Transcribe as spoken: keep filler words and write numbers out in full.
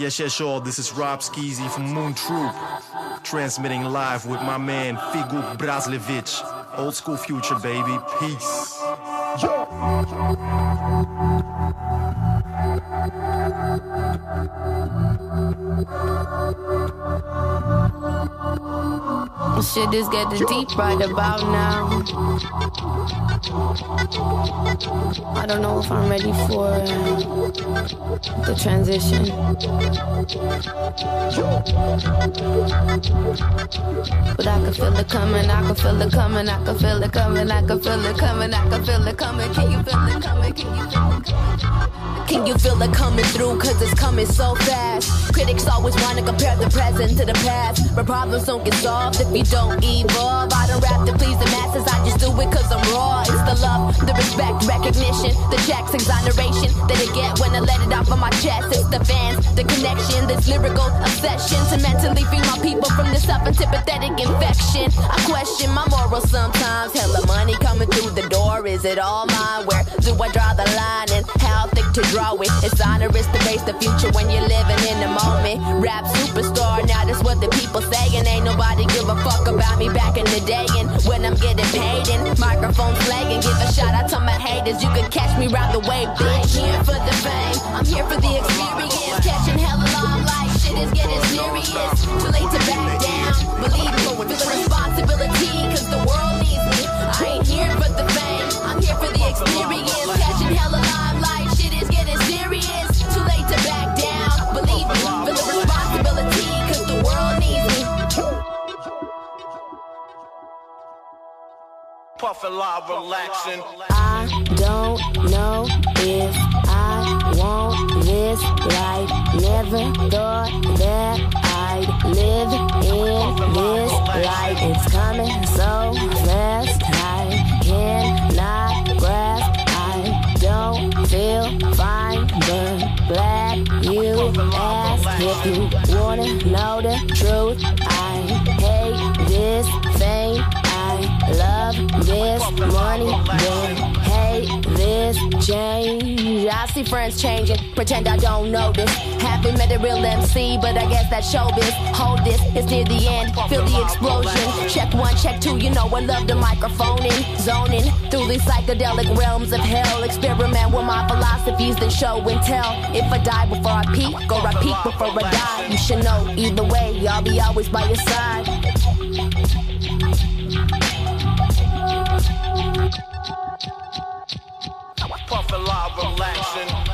Yes, yes, y'all, this is Rob Skeezy from Moon Troop, transmitting live with my man Figub Brazlevič. Old school future, baby. Peace. Yo! Shit is getting deep right about now. I don't know if I'm ready for the transition. But I can feel it coming, I can feel it coming, I can feel it coming, I can feel it coming, I can feel it coming. Can you feel it coming? Can you feel it coming? Can you feel it coming through? Cause it's coming so fast. Critics always wanna compare the present to the past, but problems don't get solved if we don't evolve. I don't rap to please the masses, I just do it cause I'm raw. It's the love, the respect, recognition, the checks, exoneration that I get when I let it out of my chest. It's the fans, the connection, this lyrical obsession to mentally free my people from this self-antipathetic infection. I question my morals sometimes. Hella money coming through the door, is it all mine? Where do I draw the line and how thick to draw it? It's onerous to face the future when you're living in the moment. Rap superstar, now that's what the people saying. Ain't nobody give a fuck about me back in the day, and when I'm getting paid and microphone flagging, give a shout out to my haters. You can catch me right the way, bitch. I ain't here for the fame, I'm here for the experience. Catching hella long like shit is getting serious. Too late to back down, believe me, feel the responsibility, cause the world needs me. I ain't here for the fame, I'm here for the experience. Catching hella long like shit is getting serious. Too late to back down, believe me, feel the responsibility, cause the world needs me. Puff and live, relaxing. I don't know if I want this life. Never thought that I'd live in this life. It's coming so fast, I cannot grasp. I don't feel fine, but glad you asked. If you wanna know the truth, I hate this thing. Love this money, then hate this change. I see friends changing, pretend I don't notice. Haven't met a real M C, but I guess that showbiz. Hold this, it's near the end, feel the explosion. Check one, check two, you know I love the microphone in. Zoning through these psychedelic realms of hell. Experiment with my philosophies, then show and tell. If I die before I peak, or I peak before I die, you should know either way, I'll be always by your side. Puffin' live, relaxin'.